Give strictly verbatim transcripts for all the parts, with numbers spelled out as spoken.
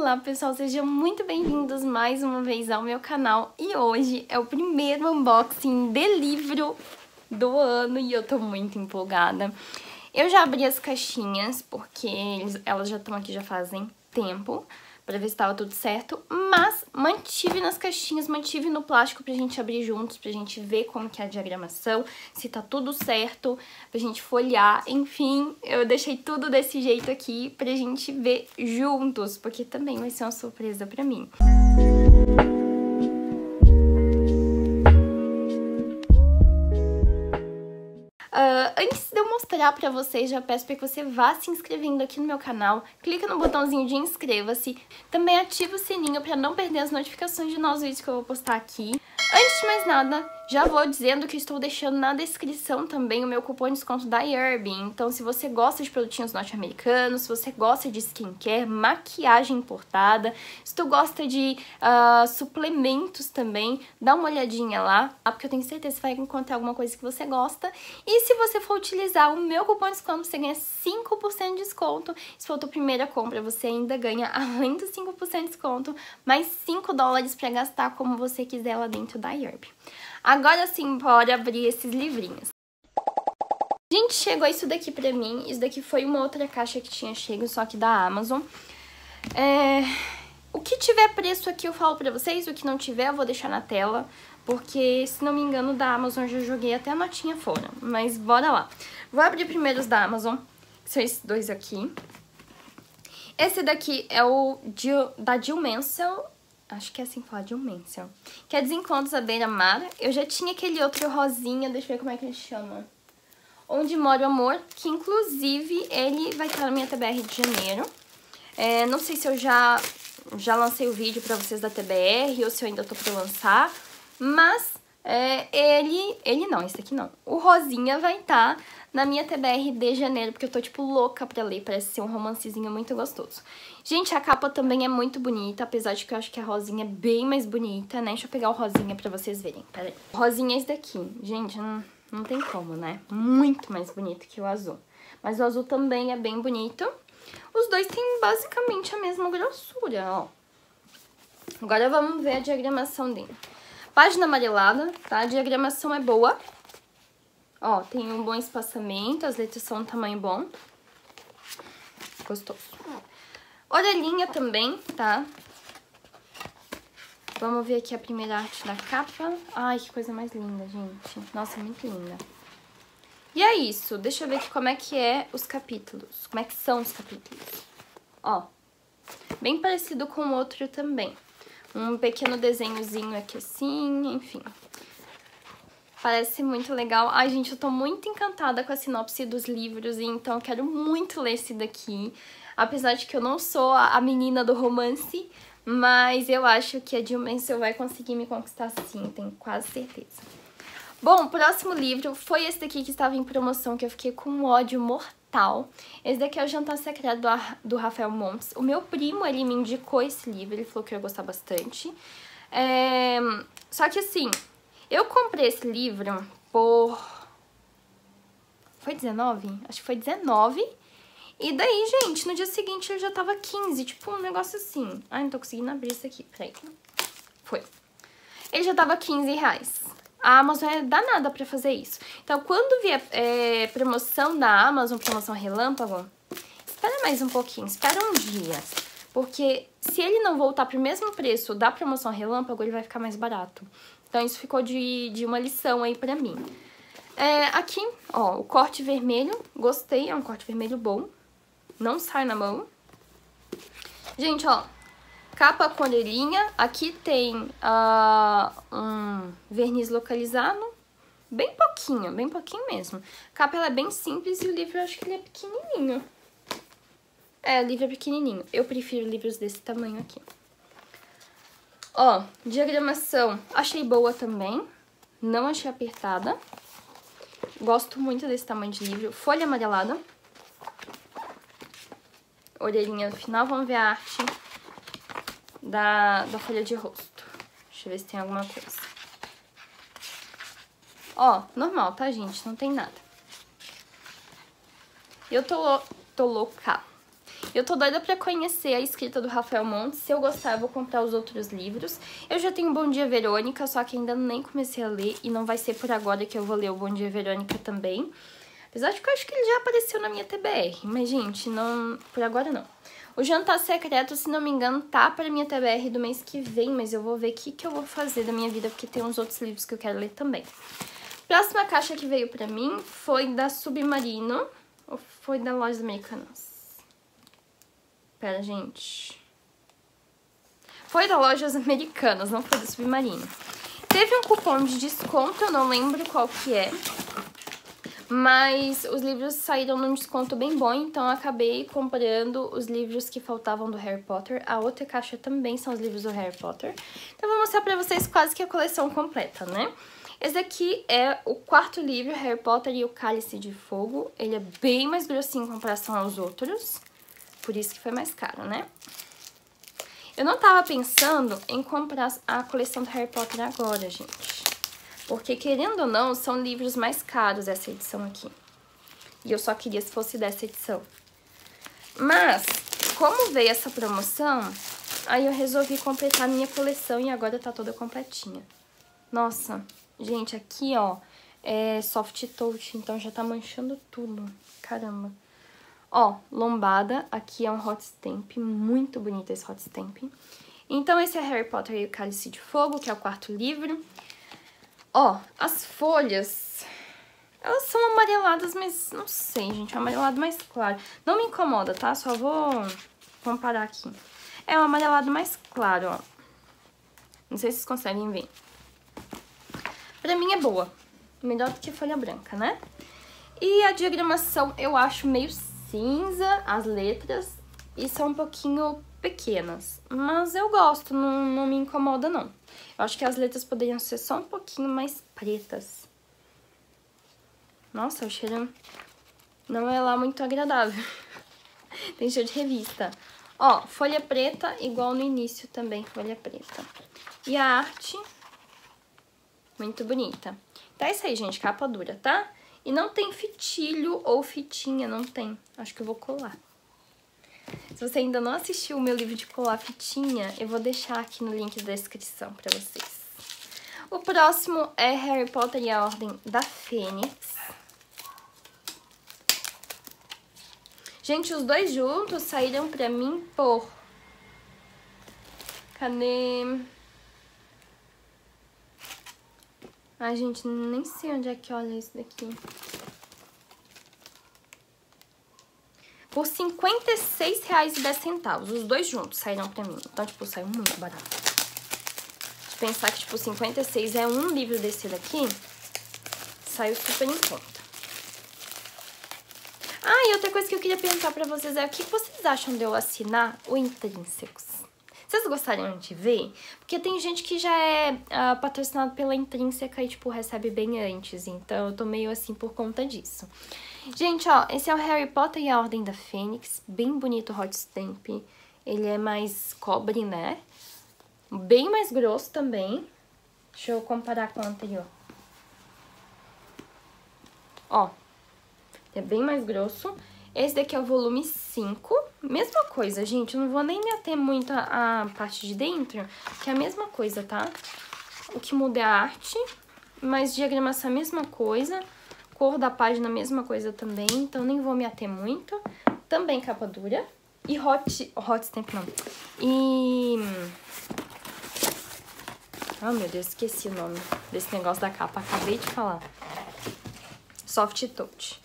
Olá pessoal, sejam muito bem-vindos mais uma vez ao meu canal e hoje é o primeiro unboxing de livro do ano e eu tô muito empolgada. Eu já abri as caixinhas porque eles, elas já estão aqui já fazem tempo pra ver se tava tudo certo, mas mantive nas caixinhas, mantive no plástico pra gente abrir juntos, pra gente ver como que é a diagramação, se tá tudo certo, pra gente folhear, enfim, eu deixei tudo desse jeito aqui pra gente ver juntos, porque também vai ser uma surpresa pra mim. Uh, antes de eu mostrar pra vocês, já peço para que você vá se inscrevendo aqui no meu canal, clica no botãozinho de inscreva-se, também ativa o sininho para não perder as notificações de novos vídeos que eu vou postar aqui. Antes de mais nada, já vou dizendo que estou deixando na descrição também o meu cupom de desconto da iHerb, então se você gosta de produtinhos norte-americanos, se você gosta de skincare, maquiagem importada, se tu gosta de uh, suplementos também, dá uma olhadinha lá, porque eu tenho certeza que você vai encontrar alguma coisa que você gosta. E se você for utilizar o meu cupom de desconto, você ganha cinco por cento de desconto. Se for a tua primeira compra, você ainda ganha, além dos cinco por cento de desconto, mais cinco dólares para gastar como você quiser lá dentro da iHerb. Agora sim, bora abrir esses livrinhos. Gente, chegou isso daqui pra mim. Isso daqui foi uma outra caixa que tinha chego, só que da Amazon. É... O que tiver preço aqui eu falo pra vocês, o que não tiver eu vou deixar na tela, porque se não me engano da Amazon eu já joguei até a notinha fora, mas bora lá. Vou abrir primeiro os da Amazon, que são esses dois aqui. Esse daqui é o Jill, da Jill Mansell. Acho que é assim que fala, Jill Mansell. Que é Desencontros à Beira-Mar. Eu já tinha aquele outro rosinha, deixa eu ver como é que ele chama. Onde Mora o Amor, que inclusive ele vai estar na minha T B R de janeiro. É, não sei se eu já, já lancei o vídeo pra vocês da T B R ou se eu ainda tô pra lançar. Mas é, ele... Ele não, esse aqui não. O rosinha vai estar na minha T B R de janeiro, porque eu tô, tipo, louca pra ler. Parece ser um romancezinho muito gostoso. Gente, a capa também é muito bonita, apesar de que eu acho que a rosinha é bem mais bonita, né? Deixa eu pegar o rosinha pra vocês verem, peraí. O rosinha é esse daqui. Gente, não, não tem como, né? Muito mais bonito que o azul. Mas o azul também é bem bonito. Os dois têm basicamente a mesma grossura, ó. Agora vamos ver a diagramação dele. Página amarelada, tá? A diagramação é boa. Ó, tem um bom espaçamento, as letras são um tamanho bom. Gostoso. Orelhinha também, tá? Vamos ver aqui a primeira arte da capa. Ai, que coisa mais linda, gente. Nossa, muito linda. E é isso. Deixa eu ver aqui como é que é os capítulos. Como é que são os capítulos. Ó, bem parecido com o outro também. Um pequeno desenhozinho aqui assim, enfim... Parece muito legal. Ai, gente, eu tô muito encantada com a sinopse dos livros, então eu quero muito ler esse daqui. Apesar de que eu não sou a menina do romance, mas eu acho que a Jill Mansell vai conseguir me conquistar sim, tenho quase certeza. Bom, o próximo livro foi esse daqui que estava em promoção, que eu fiquei com um ódio mortal. Esse daqui é o Jantar Secreto do Raphael Montes. O meu primo, ele me indicou esse livro, ele falou que eu ia gostar bastante. É... Só que assim... Eu comprei esse livro por... Foi dezenove? Acho que foi dezenove. E daí, gente, no dia seguinte eu já tava quinze. Tipo, um negócio assim. Ai, não tô conseguindo abrir isso aqui. Peraí. Foi. Ele já tava quinze reais. A Amazon é danada pra fazer isso. Então, quando vier é, promoção da Amazon, promoção relâmpago, espera mais um pouquinho. Espera um dia. Porque se ele não voltar pro mesmo preço da promoção relâmpago, ele vai ficar mais barato. Então, isso ficou de, de uma lição aí pra mim. É, aqui, ó, o corte vermelho. Gostei, é um corte vermelho bom. Não sai na mão. Gente, ó, capa com orelhinha. Aqui tem uh, um verniz localizado. Bem pouquinho, bem pouquinho mesmo. A capa, ela é bem simples e o livro, eu acho que ele é pequenininho. É, o livro é pequenininho. Eu prefiro livros desse tamanho aqui. Ó, diagramação achei boa também, não achei apertada, gosto muito desse tamanho de livro, folha amarelada, orelhinha no final, vamos ver a arte da, da folha de rosto, deixa eu ver se tem alguma coisa. Ó, normal, tá gente, não tem nada. Eu tô, tô louca. Eu tô doida pra conhecer a escrita do Raphael Montes. Se eu gostar, eu vou comprar os outros livros. Eu já tenho Bom Dia, Verônica, só que ainda nem comecei a ler. E não vai ser por agora que eu vou ler o Bom Dia, Verônica também. Apesar de que eu acho que ele já apareceu na minha T B R. Mas, gente, não... por agora não. O Jantar Secreto, se não me engano, tá pra minha T B R do mês que vem. Mas eu vou ver o que, que eu vou fazer da minha vida, porque tem uns outros livros que eu quero ler também. Próxima caixa que veio pra mim foi da Submarino. Ou foi da Lojas Americanas? Pera, gente. Foi da Lojas Americanas, não foi da Submarino. Teve um cupom de desconto, eu não lembro qual que é. Mas os livros saíram num desconto bem bom, então eu acabei comprando os livros que faltavam do Harry Potter. A outra caixa também são os livros do Harry Potter. Então eu vou mostrar pra vocês quase que a coleção completa, né? Esse aqui é o quarto livro, Harry Potter e o Cálice de Fogo. Ele é bem mais grossinho em comparação aos outros, por isso que foi mais caro, né? Eu não tava pensando em comprar a coleção do Harry Potter agora, gente. Porque, querendo ou não, são livros mais caros essa edição aqui. E eu só queria se fosse dessa edição. Mas, como veio essa promoção, aí eu resolvi completar a minha coleção e agora tá toda completinha. Nossa... Gente, aqui, ó, é soft touch, então já tá manchando tudo. Caramba. Ó, lombada, aqui é um hot stamp, muito bonito esse hot stamp. Então, esse é Harry Potter e o Cálice de Fogo, que é o quarto livro. Ó, as folhas, elas são amareladas, mas não sei, gente, é um amarelado mais claro. Não me incomoda, tá? Só vou comparar aqui. É um amarelado mais claro, ó. Não sei se vocês conseguem ver. Pra mim é boa, melhor do que folha branca, né? E a diagramação eu acho meio cinza, as letras, e são um pouquinho pequenas. Mas eu gosto, não, não me incomoda não. Eu acho que as letras poderiam ser só um pouquinho mais pretas. Nossa, o cheiro não é lá muito agradável. Tem cheiro de revista. Ó, folha preta, igual no início também, folha preta. E a arte... muito bonita. Tá isso aí, gente. Capa dura, tá? E não tem fitilho ou fitinha, não tem. Acho que eu vou colar. Se você ainda não assistiu o meu livro de colar fitinha, eu vou deixar aqui no link da descrição pra vocês. O próximo é Harry Potter e a Ordem da Fênix. Gente, os dois juntos saíram pra mim por... Cadê... Ai, gente, nem sei onde é que olha isso daqui. Por cinquenta e seis reais e dez centavos. Os dois juntos saíram pra mim. Então, tipo, saiu muito barato. De pensar que, tipo, cinquenta e seis é um livro desse daqui, saiu super em conta. Ah, e outra coisa que eu queria perguntar pra vocês é o que vocês acham de eu assinar o Intrínsecos? Vocês gostariam de ver? Porque tem gente que já é uh, patrocinado pela Intrínseca e, tipo, recebe bem antes. Então, eu tô meio assim por conta disso. Gente, ó, esse é o Harry Potter e a Ordem da Fênix. Bem bonito o hot stamp. Ele é mais cobre, né? Bem mais grosso também. Deixa eu comparar com o anterior. Ó, é bem mais grosso. Esse daqui é o volume cinco. Mesma coisa, gente. Eu não vou nem me ater muito à parte de dentro, que é a mesma coisa, tá? O que muda é a arte, mas diagramação é a mesma coisa. Cor da página é a mesma coisa também, então nem vou me ater muito. Também capa dura. E hot... hot stamp não. E... ah, meu Deus, esqueci o nome desse negócio da capa. Acabei de falar. Soft touch.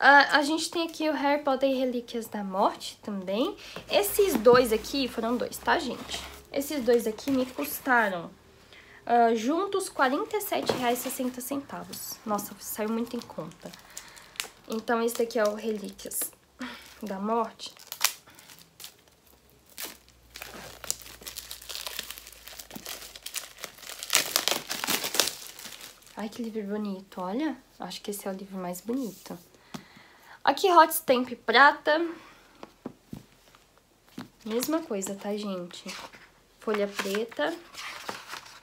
Uh, a gente tem aqui o Harry Potter e Relíquias da Morte também. Esses dois aqui, foram dois, tá, gente? Esses dois aqui me custaram uh, juntos quarenta e sete reais e sessenta centavos. Nossa, saiu muito em conta. Então, esse daqui é o Relíquias da Morte. Ai, que livro bonito, olha. Acho que esse é o livro mais bonito. Aqui, hot stamp prata. Mesma coisa, tá, gente? Folha preta.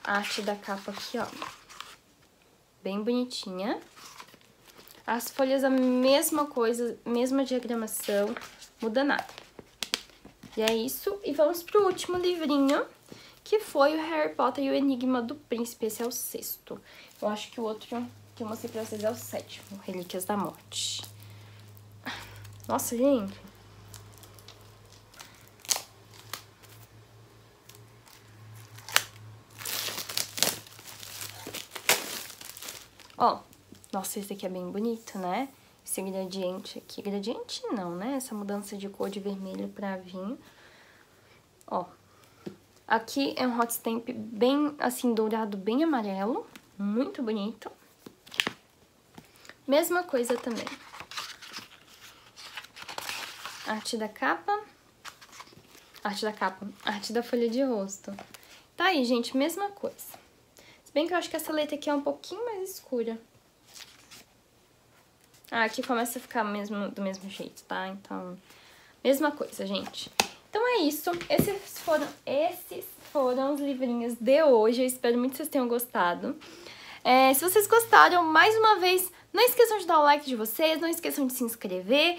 Arte da capa aqui, ó. Bem bonitinha. As folhas, a mesma coisa, mesma diagramação. Muda nada. E é isso. E vamos pro último livrinho, que foi o Harry Potter e o Enigma do Príncipe. Esse é o sexto. Eu acho que o outro que eu mostrei pra vocês é o sétimo, Relíquias da Morte. Nossa, gente. Ó, nossa, esse daqui é bem bonito, né? Esse gradiente aqui. Gradiente não, né? Essa mudança de cor de vermelho pra vinho. Ó. Aqui é um hot stamp bem, assim, dourado, bem amarelo. Muito bonito. Mesma coisa também. Arte da capa. Arte da capa. Arte da folha de rosto. Tá aí, gente. Mesma coisa. Se bem que eu acho que essa letra aqui é um pouquinho mais escura. Ah, aqui começa a ficar mesmo, do mesmo jeito, tá? Então, mesma coisa, gente. Então é isso. Esses foram, esses foram os livrinhos de hoje. Eu espero muito que vocês tenham gostado. É, se vocês gostaram, mais uma vez, não esqueçam de dar o like de vocês. Não esqueçam de se inscrever,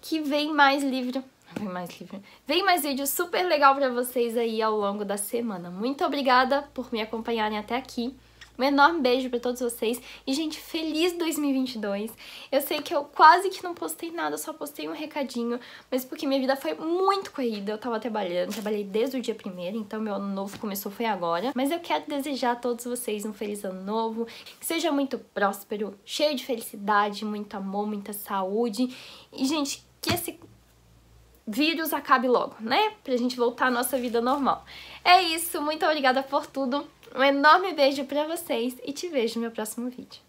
que vem mais livro. Vem mais livro. Vem mais vídeo super legal pra vocês aí ao longo da semana. Muito obrigada por me acompanharem até aqui. Um enorme beijo pra todos vocês. E, gente, feliz dois mil e vinte e dois. Eu sei que eu quase que não postei nada, só postei um recadinho. Mas porque minha vida foi muito corrida. Eu tava trabalhando, trabalhei desde o dia primeiro. Então, meu ano novo começou, foi agora. Mas eu quero desejar a todos vocês um feliz ano novo. Que seja muito próspero, cheio de felicidade, muito amor, muita saúde. E, gente, que esse vírus acabe logo, né? Pra gente voltar à nossa vida normal. É isso. Muito obrigada por tudo. Um enorme beijo pra vocês e te vejo no meu próximo vídeo.